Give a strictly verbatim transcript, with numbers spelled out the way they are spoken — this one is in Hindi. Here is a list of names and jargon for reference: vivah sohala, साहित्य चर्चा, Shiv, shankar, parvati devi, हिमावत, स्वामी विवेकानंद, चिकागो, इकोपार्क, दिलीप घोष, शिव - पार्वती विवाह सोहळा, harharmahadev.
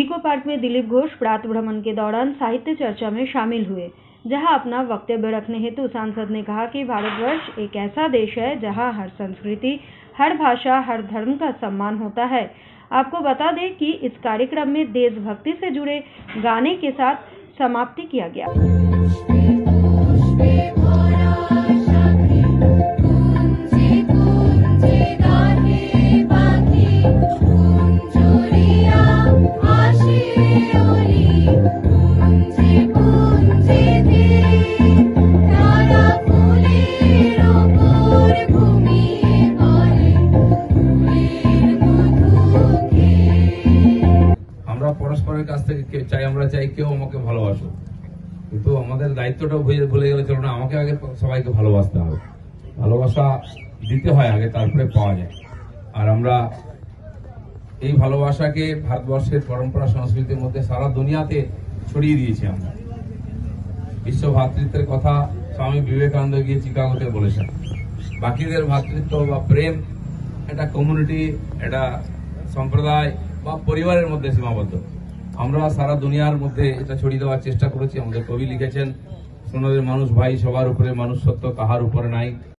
इको पार्क में दिलीप घोष प्रातः भ्रमण के दौरान साहित्य चर्चा में शामिल हुए, जहां अपना वक्तव्य रखने हेतु सांसद ने कहा कि भारतवर्ष एक ऐसा देश है जहां हर संस्कृति, हर भाषा, हर धर्म का सम्मान होता है। आपको बता दें कि इस कार्यक्रम में देशभक्ति से जुड़े गाने के साथ समाप्ति किया गया। भारतवर्षेर परम्परा संस्कृतिर मध्ये सारा दुनियाते छड़िये दियेछे। विश्व भातृत्वेर कथा स्वामी विवेकानंद गिये चिकागोते बोलेछेन। बाकीदेर भातृत्व बा प्रेम एटा कम्युनिटी, एटा सम्प्रदाय बा परिवारेर मध्ये सीमाबद्ध। আমরা সারা দুনিয়ার মধ্যে এটা ছড়িয়ে দেওয়ার চেষ্টা করেছি। আমাদের কবি লিখেছেন, সোনাদের মানুষ ভাই সবার উপরে, মানুষ সত্য কাহার উপরে নাই।